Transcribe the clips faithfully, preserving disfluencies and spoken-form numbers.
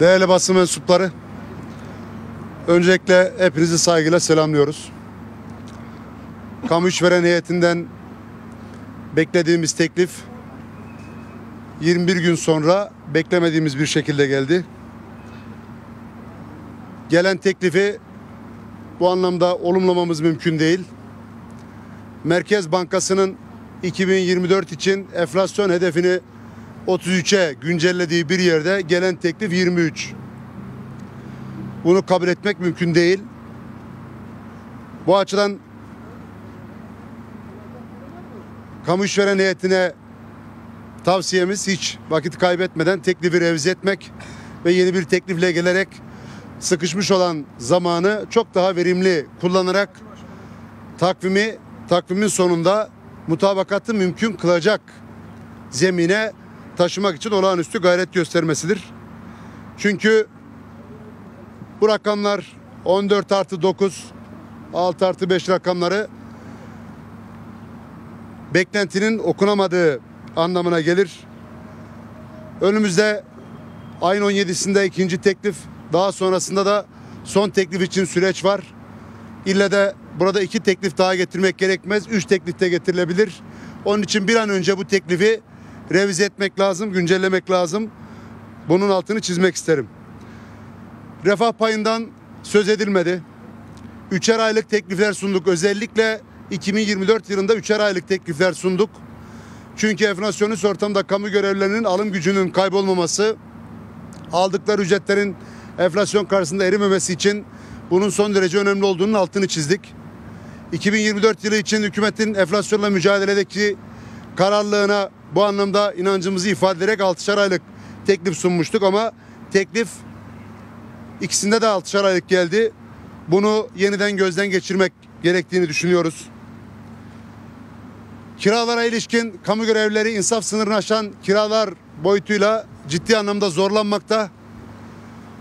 Değerli basın mensupları, öncelikle hepinizi saygıyla selamlıyoruz. Kamu İşveren Heyetinden beklediğimiz teklif yirmi bir gün sonra beklemediğimiz bir şekilde geldi. Gelen teklifi bu anlamda olumlamamız mümkün değil. Merkez Bankası'nın iki bin yirmi dört için enflasyon hedefini otuz üçe güncellediği bir yerde gelen teklif yirmi üç. Bunu kabul etmek mümkün değil. Bu açıdan kamu işveren heyetine tavsiyemiz hiç vakit kaybetmeden teklifi revize etmek ve yeni bir teklifle gelerek sıkışmış olan zamanı çok daha verimli kullanarak takvimi takvimin sonunda mutabakatı mümkün kılacak zemine taşımak için olağanüstü gayret göstermesidir. Çünkü bu rakamlar on dört artı dokuz, altı artı beş rakamları beklentinin okunamadığı anlamına gelir. Önümüzde ayın on yedisinde ikinci teklif, daha sonrasında da son teklif için süreç var. İlle de burada iki teklif daha getirmek gerekmez. Üç teklif de getirilebilir. Onun için bir an önce bu teklifi revize etmek lazım, güncellemek lazım. Bunun altını çizmek isterim. Refah payından söz edilmedi. Üçer aylık teklifler sunduk. Özellikle iki bin yirmi dört yılında üçer aylık teklifler sunduk. Çünkü enflasyonist ortamda kamu görevlilerinin alım gücünün kaybolmaması, aldıkları ücretlerin enflasyon karşısında erimemesi için bunun son derece önemli olduğunun altını çizdik. iki bin yirmi dört yılı için hükümetin enflasyonla mücadeledeki kararlılığına bu anlamda inancımızı ifade ederek altışar aylık teklif sunmuştuk ama teklif ikisinde de altışar aylık geldi. Bunu yeniden gözden geçirmek gerektiğini düşünüyoruz. Kiralara ilişkin kamu görevlileri insaf sınırını aşan kiralar boyutuyla ciddi anlamda zorlanmakta.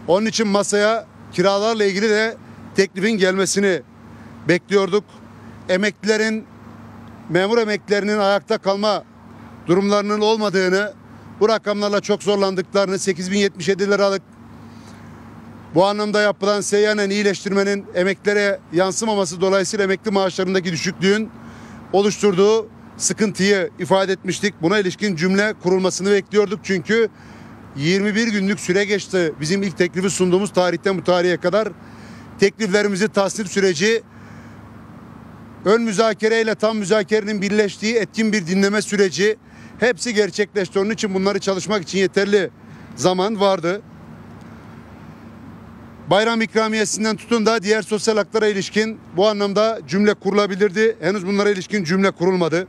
Onun için masaya kiralarla ilgili de teklifin gelmesini bekliyorduk. Emeklilerin, memur emeklilerinin ayakta kalma durumlarının olmadığını, bu rakamlarla çok zorlandıklarını, sekiz bin yetmiş yedi liralık bu anlamda yapılan seyyanen iyileştirmenin emeklilere yansımaması dolayısıyla emekli maaşlarındaki düşüklüğün oluşturduğu sıkıntıyı ifade etmiştik. Buna ilişkin cümle kurulmasını bekliyorduk çünkü yirmi bir günlük süre geçti bizim ilk teklifi sunduğumuz tarihten bu tarihe kadar. Tekliflerimizi tasnif süreci, ön müzakere ile tam müzakerenin birleştiği etkin bir dinleme süreci hepsi gerçekleşti. Onun için bunları çalışmak için yeterli zaman vardı. Bayram ikramiyesinden tutun da diğer sosyal haklara ilişkin bu anlamda cümle kurulabilirdi. Henüz bunlara ilişkin cümle kurulmadı.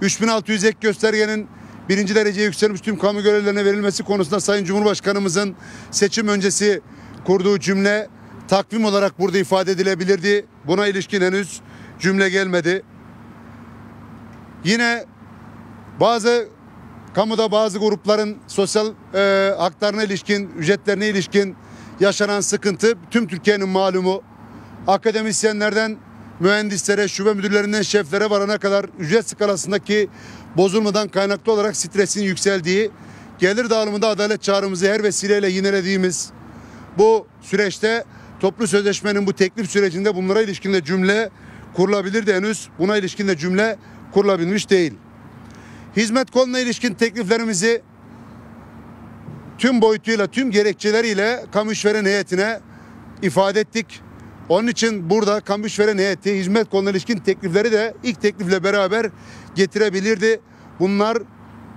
üç bin altı yüz ek göstergenin birinci dereceye yükselmiş tüm kamu görevlilerine verilmesi konusunda Sayın Cumhurbaşkanımızın seçim öncesi kurduğu cümle takvim olarak burada ifade edilebilirdi. Buna ilişkin henüz cümle gelmedi. Yine bazı kamuda bazı grupların sosyal e, haklarına ilişkin, ücretlerine ilişkin yaşanan sıkıntı tüm Türkiye'nin malumu. Akademisyenlerden mühendislere, şube müdürlerinden şeflere varana kadar ücret skalasındaki bozulmadan kaynaklı olarak stresin yükseldiği, gelir dağılımında adalet çağrımızı her vesileyle yinelediğimiz bu süreçte toplu sözleşmenin bu teklif sürecinde bunlara ilişkin de cümle kurulabilir de henüz buna ilişkin de cümle kurulabilmiş değil. Hizmet konuna ilişkin tekliflerimizi tüm boyutuyla, tüm gerekçeleriyle kamu işveren heyetine ifade ettik. Onun için burada kamu işveren heyeti hizmet konuna ilişkin teklifleri de ilk teklifle beraber getirebilirdi. Bunlar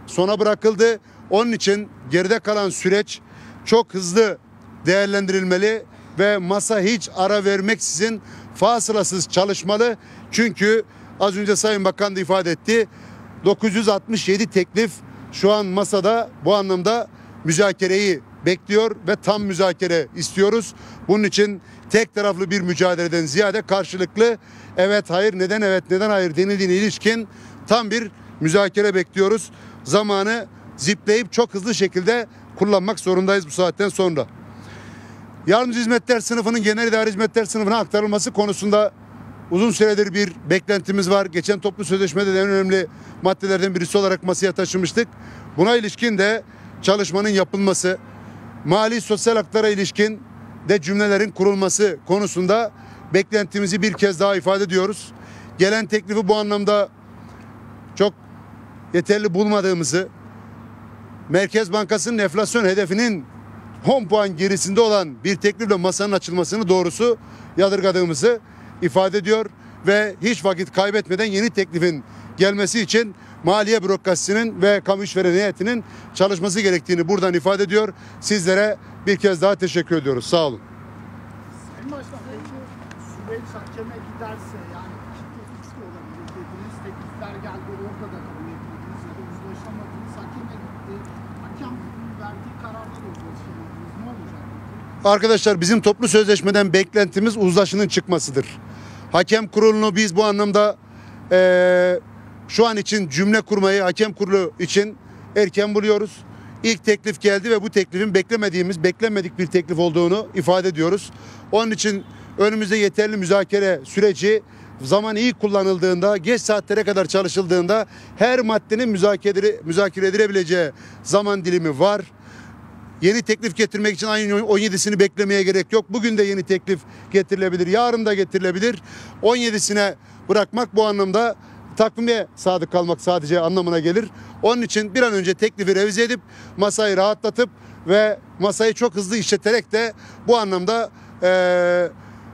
sona bırakıldı. Onun için geride kalan süreç çok hızlı değerlendirilmeli ve masa hiç ara vermeksizin fasılasız çalışmalı. Çünkü az önce Sayın Bakan da ifade etti. dokuz yüz altmış yedi teklif şu an masada bu anlamda müzakereyi bekliyor ve tam müzakere istiyoruz. Bunun için tek taraflı bir mücadeleden ziyade karşılıklı evet hayır neden evet neden hayır denildiğine ilişkin tam bir müzakere bekliyoruz. Zamanı zipleyip çok hızlı şekilde kullanmak zorundayız bu saatten sonra. Yardımcı hizmetler sınıfının genel idari hizmetler sınıfına aktarılması konusunda uzun süredir bir beklentimiz var. Geçen toplu sözleşmede de en önemli maddelerden birisi olarak masaya taşımıştık. Buna ilişkin de çalışmanın yapılması, mali sosyal haklara ilişkin de cümlelerin kurulması konusunda beklentimizi bir kez daha ifade ediyoruz. Gelen teklifi bu anlamda çok yeterli bulmadığımızı, Merkez Bankası'nın enflasyon hedefinin on puan gerisinde olan bir teklifle masanın açılmasını doğrusu yadırgadığımızı ifade ediyor ve hiç vakit kaybetmeden yeni teklifin gelmesi için maliye bürokrasisinin ve kamu işveren heyetinin çalışması gerektiğini buradan ifade ediyor. Sizlere bir kez daha teşekkür ediyoruz. Sağ olun. Sayın Başkan, süreç hakeme giderse yani ciddi olabilir dediğiniz teklifler geldi, orada da kabul edildiniz ya da uzlaşamadınız, hakeme gitti, hakem verdiği kararla da uzlaşamadınız. Ne olacak? Arkadaşlar, bizim toplu sözleşmeden beklentimiz uzlaşının çıkmasıdır. Hakem kurulunu biz bu anlamda eee şu an için cümle kurmayı hakem kurulu için erken buluyoruz. İlk teklif geldi ve bu teklifin beklemediğimiz, beklenmedik bir teklif olduğunu ifade ediyoruz. Onun için önümüzde yeterli müzakere süreci, zaman iyi kullanıldığında, geç saatlere kadar çalışıldığında her maddenin müzakere, müzakere edilebileceği zaman dilimi var. Yeni teklif getirmek için ayın on yedisini beklemeye gerek yok. Bugün de yeni teklif getirilebilir, yarın da getirilebilir. on yedisine bırakmak bu anlamda takvime sadık kalmak sadece anlamına gelir. Onun için bir an önce teklifi revize edip masayı rahatlatıp ve masayı çok hızlı işleterek de bu anlamda e,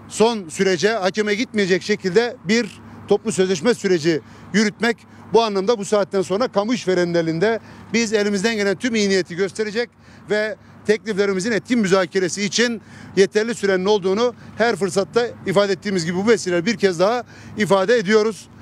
son sürece hakeme gitmeyecek şekilde bir toplu sözleşme süreci yürütmek. Bu anlamda bu saatten sonra kamu işverenlerinde biz elimizden gelen tüm iyi niyeti gösterecek ve tekliflerimizin etkin müzakeresi için yeterli sürenin olduğunu her fırsatta ifade ettiğimiz gibi bu vesileyle bir kez daha ifade ediyoruz.